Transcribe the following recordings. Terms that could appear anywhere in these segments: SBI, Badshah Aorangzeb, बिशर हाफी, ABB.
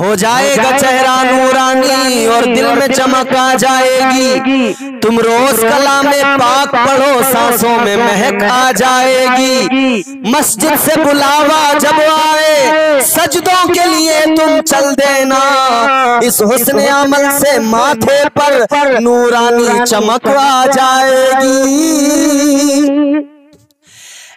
हो जाएगा चेहरा नूरानी और दिल में चमक आ जाएगी। तुम रोज कलाम पाक पढ़ो, सांसों में महक आ जाएगी। मस्जिद से बुलावा जब आए, सजदों के लिए तुम चल देना। इस हुस्न अमल से माथे पर नूरानी चमक आ जाएगी।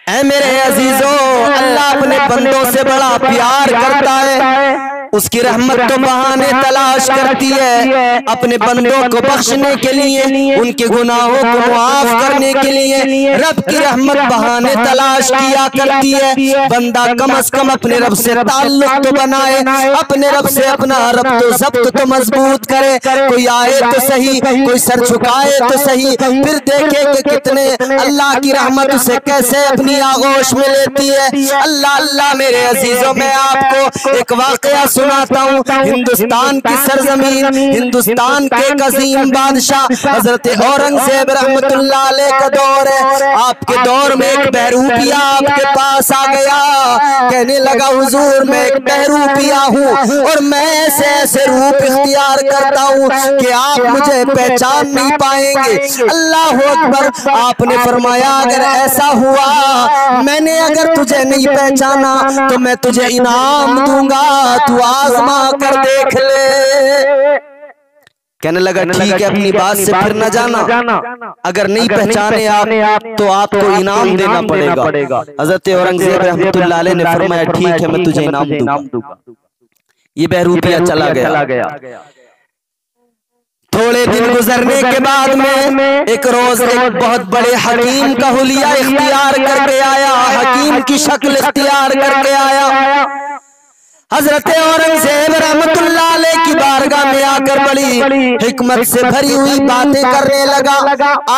ऐ मेरे अजीजों, अल्लाह अपने बंदों से बड़ा प्यार करता है, उसकी रहमत तो बहाने तलाश करती है। अपने बंदों को बख्शने के लिए, उनके गुनाहों को माफ करने के लिए रब की रहमत बहाने तलाश किया करती है। बंदा कम अज कम अपने रब से ताल्लुक तो बनाए, अपने रब से अपना रब्त तो मजबूत करे। कोई आए तो सही, कोई सर झुकाए तो सही, फिर देखे कि कितने अल्लाह की रहमत उसे कैसे अपनी आगोश में लेती है। अल्लाह अल्लाह मेरे अजीजों, में आपको एक वाकया सुनाता हूँ। हिंदुस्तान की सरजमीन, हिंदुस्तान के अजीम बादशाह हजरत औरंगजेब रहमतुल्लाह अलैह का दौर है। आपके दौर में एक बहरूपिया आपके पास आ गया, कहने लगा हुजूर मैं एक बहरूपिया हूँ और मैं ऐसे ऐसे रूप इख्तियार करता हूँ कि आप मुझे पहचान नहीं पाएंगे। अल्लाह अकबर! आपने फरमाया अगर ऐसा हुआ, मैंने अगर तुझे नहीं पहचाना तो मैं तुझे इनाम दूंगा, तू आजमा कर देख ले। कहने लगा ठीक है, अपनी बात से फिर न जाना, अगर नहीं पहचाने आप तो आपको इनाम देना पड़ेगा। हजरत औरंगजेब रहमतुल्लाह अलैह ने फरमाया ठीक है, मैं तुझे इनाम दूंगा। ये बहरूपिया चला गया। थोड़े दिन गुजरने के बाद में एक रोज एक बहुत बड़े हकीम का हुलिया इख्तियार करके आया, हकीम की शक्ल इख्तियार करके आया। हजरत औरंगजेब रहमतुल्लाह अलैह की बारगाह में आकर बड़ी हिकमत से भरी हुई बातें करने लगा।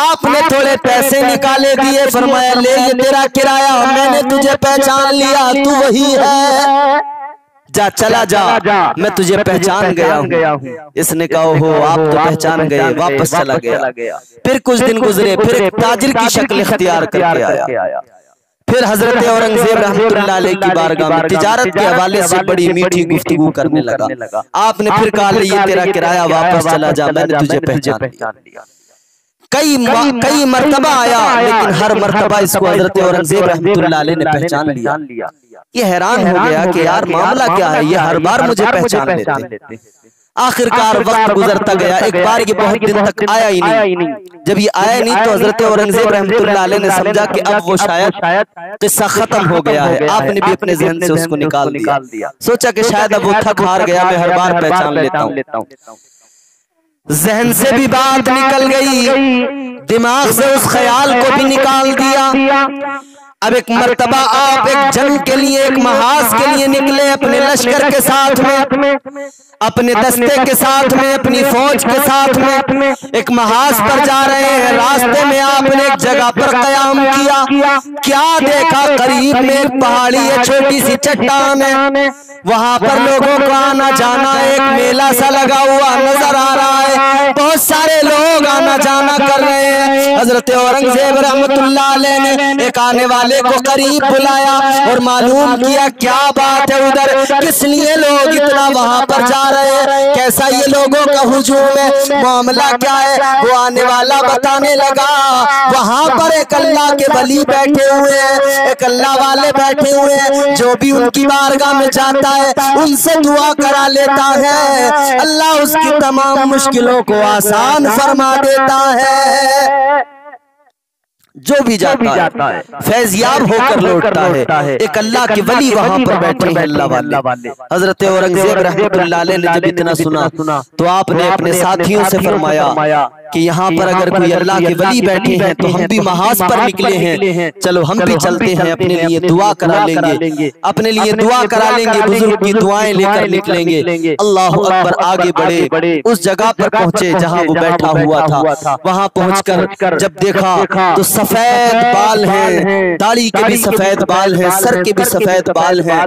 आपने थोड़े पैसे निकाले दिए, फरमाया ले ये तेरा किराया, मैंने तुझे पहचान लिया, तू वही है, जा चला जा, मैं तुझे पहचान गया हूँ। इसने कहा हो आप तो पहचान गए, वापस चला गया। फिर कुछ दिन गुजरे, फिर एक ताजिर की शक्ल इख्तियार करके आया। फिर हजरत औरंगजेब रहमतुल्लाह अलैह की बारगाह में तिजारत के हवाले से बड़ी मीठी गुफ्तगू करने लगा। आपने फिर कहा ये तेरा किराया, वापस चला जा, मैंने तुझे पहचान लिया। कई मरतबा आया, लेकिन हर मरतबा इसको हजरत औरंगजेब रहमतुल्लाह अलैह ने पहचान लिया। ये हैरान हो गया कि यार मामला क्या है, ये हर बार मुझे पहचान लेते। आखिरकार वक्त गुजरता गया, एक बार ये बहुत दिन तक आया ही नहीं। जब ये आया नहीं तो हजरत औरंगजेब रहमतुल्लाह अलैह ने समझा कि अब वो शायद किस्सा खत्म हो गया है। आपने भी अपने जहन से उसको निकाल दिया, सोचा कि शायद अब वो थक हार गया, मैं हर बार पहचान लेता हूँ। जहन से भी बात निकल गई, दिमाग से उस ख्याल को भी निकाल दिया। अब एक मर्तबा आप एक जंग के लिए, एक महाज के लिए निकले, अपने लश्कर के साथ में, अपने दस्ते के साथ में, अपनी फौज के साथ में एक महाज पर जा रहे हैं। रास्ते में आपने एक जगह पर कयाम किया, क्या देखा, करीब में एक पहाड़ी है, छोटी सी चट्टान है, वहाँ पर लोगों का आना जाना, एक मेला सा लगा हुआ नजर आ रहा है, बहुत सारे लोग आना जाना कर रहे हैं। हजरत औरंगजेब रहमतुल्लाह अलैह ने एक आने वाले को करीब बुलाया और मालूम किया क्या बात है, उधर किस लिए लोग इतना वहाँ पर जा रहे हैं, कैसा ये लोगों का हुजूम है, मामला क्या है। वो आने वाला बताने लगा वहाँ पर एक अल्लाह के वली बैठे हुए हैं, एक अल्लाह वाले बैठे हुए हैं, जो भी उनकी बारगाह में जाता उनसे दुआ करा लेता है, अल्लाह उसकी तमाम मुश्किलों को आसान फरमा देता है। जो भी जाता है फैजियाब होकर लौटता है। एक अल्लाह के वली वहाँ पर बैठे हैं, अल्लाह वाले। हजरत औरंगजेब रहमतुल्लाह अलैह ने जब इतना सुना तो आपने अपने साथियों से फरमाया कि यहाँ पर अगर कोई अल्लाह के वली बैठे हैं तो हम भी महाज पर निकले हैं, चलो हम भी चलते हैं, अपने लिए दुआ करा लेंगे, अपने लिए दुआ करा लेंगे, बुजुर्ग की दुआएं लेकर निकलेंगे। अल्लाह अकबर! आगे बढ़े, उस जगह पर पहुंचे जहाँ वो बैठा हुआ था। वहाँ पहुंचकर जब देखा तो सफेद बाल हैं, दाढ़ी के भी सफेद बाल हैं, सर के भी सफेद बाल हैं,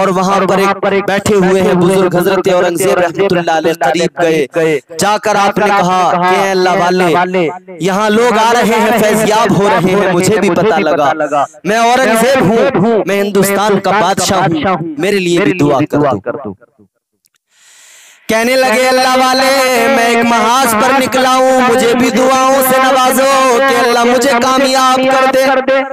और वहाँ पर एक बैठे हुए हैं बुजुर्ग। हजरत औरंगजेब रहमतुल्लाह अलैह करीब गए, जाकर आपने कहा कि अल्लाह वाले, यहाँ लोग आ रहे हैं, फैजियाब हो रहे हैं, मुझे भी पता लगा, मैं औरंगजेब हूँ, मैं हिंदुस्तान का बादशाह हूँ, मेरे लिए भी दुआ कर दो। कहने लगे अल्लाह वाले मैं एक महाज पर निकला हूँ, मुझे भी दुआओं से नवाजो कि अल्लाह मुझे कामयाब कर दे।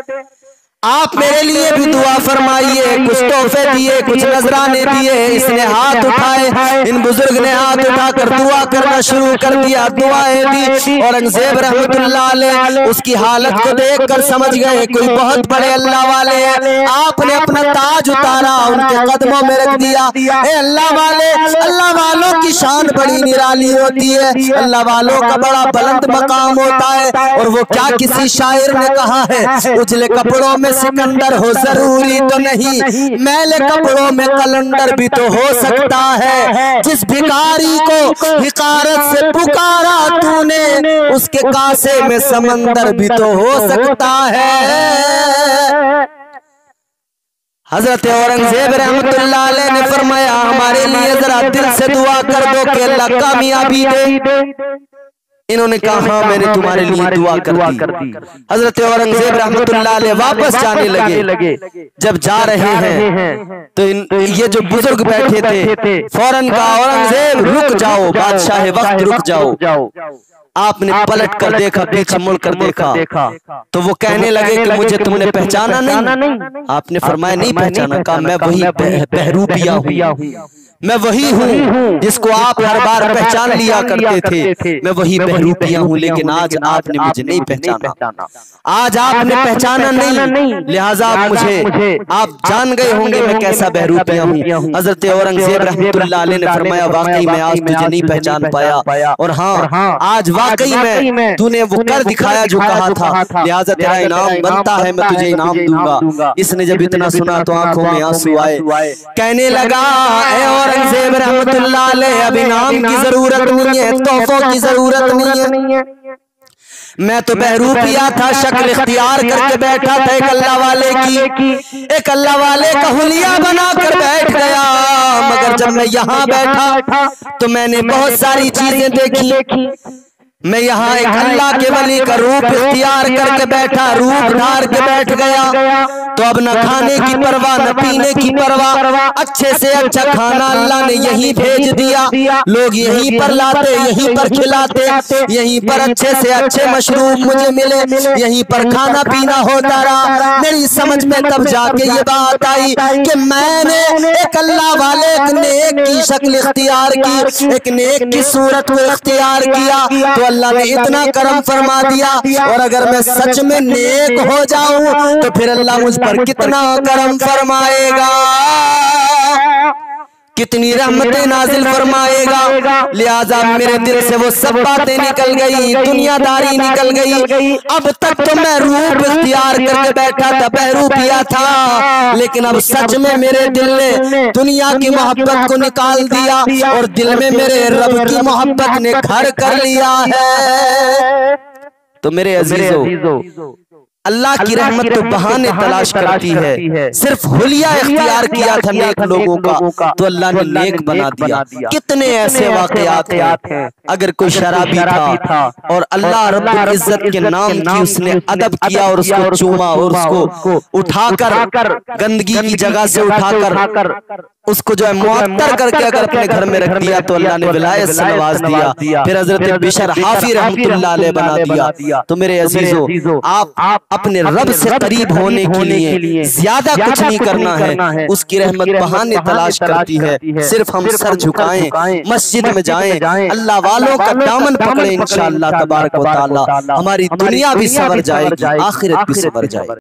आप मेरे लिए भी दुआ फरमाइए। कुछ तोहफे दिए, कुछ नजराने दिए। इसने हाथ उठाए, इन बुजुर्ग ने हाथ उठाकर दुआ करना शुरू कर दिया, दुआएं दी। औरंगजेब रहमतुल्लाह अलैह उसकी हालत को देखकर समझ गए कोई बहुत बड़े अल्लाह वाले हैं। आपने अपना ताज उतारा, उनके कदमों में रख दिया। ए अल्लाह वाले, अल्लाह वालों की शान बड़ी निराली होती है, अल्लाह वालों का बड़ा बुलंद मकाम होता है। और वो क्या किसी शायर ने कहा है, उजले कपड़ों में सिकंदर हो जरूरी तो नहीं, मैले कपड़ों में कलंदर भी तो हो सकता है। जिस भिखारी को हिकारत से पुकारा तूने, उसके कासे में समंदर भी तो हो सकता है। हजरत औरंगजेब रहमतुल्लाह अलैह ने फरमाया हमारे लिए जरा दिल से दुआ कर दो कि अल्लाह कामयाबी दे। इन्होंने कहा हाँ मैंने तुम्हारे लिए दुआ कर दी। हजरत औरंगजेब रहमतुल्लाह अलैह वापस जाने लगे। जब जा रहे हैं तो ये जो बुजुर्ग बैठे थे फौरन कहा औरंगजेब रुक जाओ, बादशाह वक्त रुक जाओ। आपने पलट कर देखा, पीछे मुड़ कर देखा तो वो कहने लगे कि मुझे तुमने पहचाना नहीं। आपने फरमाया नहीं पहचाना। कहा मैं वही बहरूपिया हूँ, मैं वही हूँ जिसको आप हर बार पहचान लिया करते थे। मैं वही बहरूपिया हूँ, लेकिन आज आपने मुझे नहीं पहचाना, आज आपने पहचाना नहीं, लिहाजा आप मुझे आप जान गए होंगे मैं कैसा बहरूपिया हूँ। हजरत औरंगजेब रहमतुल्लाह अलैह ने फरमाया वाकई मैं आज तुझे नहीं पहचान पाया, और हाँ आज वाकई में तूने वो कर दिखाया जो कहा था, लिहाजा तेरा इनाम बनता है, मैं तुझे इनाम दूंगा। इसने जब इतना सुना तो आंखों में आंसू आए, कहने लगा औरंगजेब रहमतुल्लाह अलैह अब इनाम की जरूरत नहीं है, तोहफों की जरूरत नहीं है। मैं तो बहरूपिया था, शक्ल इख्तियार करके बैठा था एक अल्लाह वाले की, एक अल्लाह वाले का हुलिया बनाकर बैठ गया। मगर जब मैं यहाँ बैठा तो मैंने बहुत सारी चीजें देखी। मैं यहाँ एक अल्लाह के वली का रूप इख्तियार करके बैठा, रूप धार के बैठ गया। तो अब न खाने की परवाह न पीने की परवाह, अच्छे से अच्छा खाना अल्लाह ने यहीं भेज दिया। लोग यहीं पर लाते, यहीं पर खिलाते, यहीं पर अच्छे से अच्छे मशरूब मुझे मिले, यहीं पर खाना पीना होता रहा। मेरी समझ में तब जाके ये बात आई कि मैंने एक अल्लाह वाले एक नेक की शक्ल इख्तियार की, एक नेक की सूरत को इख्तियार किया तो अल्लाह ने इतना करम फरमा दिया। और अगर मैं सच में नेक हो जाऊं तो फिर अल्लाह मुझ पर कितना करम फरमाएगा, कितनी रहमतें नाजिल फरमाएगा। लिहाजा मेरे दिल से वो सब बातें निकल गई, दुनियादारी निकल गई। अब तक तो मैं रूप इख्तियार करके बैठा था, बहरूपिया था, लेकिन अब सच में मेरे दिल ने दुनिया की मोहब्बत को निकाल दिया और दिल में मेरे रब की मोहब्बत ने घर कर लिया है। तो मेरे अजीजों अल्लाह की रहमत तो बहाने तलाश करती है। सिर्फ हुलिया इख्तियार किया था नेक लोगों का तो अल्लाह ने नेक बना दिया। कितने ऐसे वाकयात हैं, अगर कोई शराबी था और अल्लाह रब्बुल इज्जत के नाम की उसने अदब किया और उसको चूमा और उसको उठाकर गंदगी की जगह से उठाकर उसको जो है मुअत्तर करके अगर अपने घर में रख दिया तो अल्लाह ने विलायत से नवाज दिया, फिर हजरत बिशर हाफी रहमतुल्लाह अलैह बना दिया। तो मेरे अजीजों आप अपने रब से करीब होने के लिए ज्यादा कुछ नहीं करना है, उसकी रहमत बहाने तलाश करती है। सिर्फ हम सर झुकाएं, मस्जिद में जाएं, अल्लाह वालों का दामन पकड़ें, इंशाअल्लाह तबारक व तआला हमारी दुनिया भी सवर जाएगी, आखिरत भी सवर जाएगी।